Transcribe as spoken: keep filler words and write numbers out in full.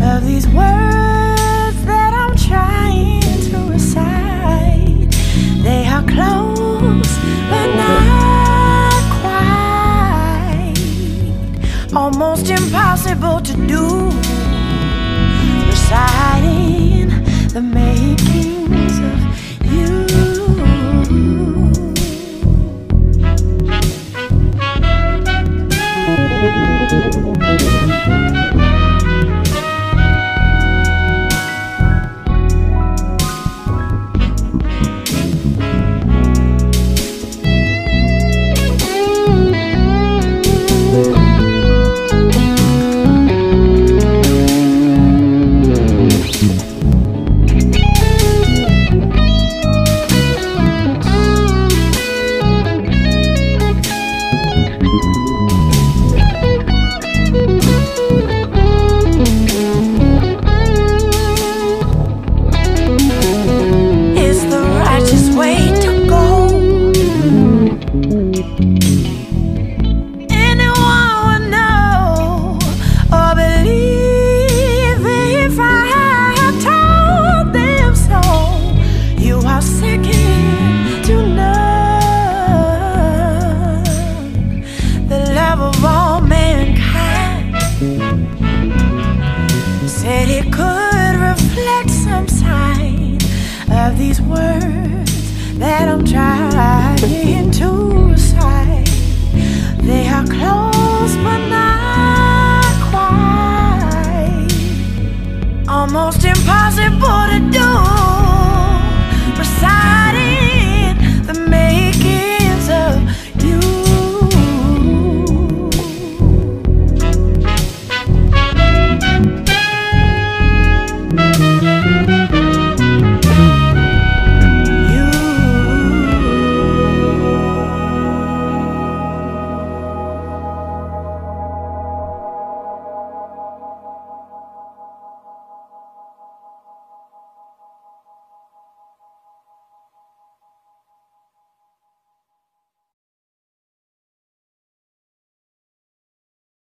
Of these words that I'm trying to recite, they are close but not quite, almost impossible to do, reciting the makings of these words that I'm trying to recite. They are close but not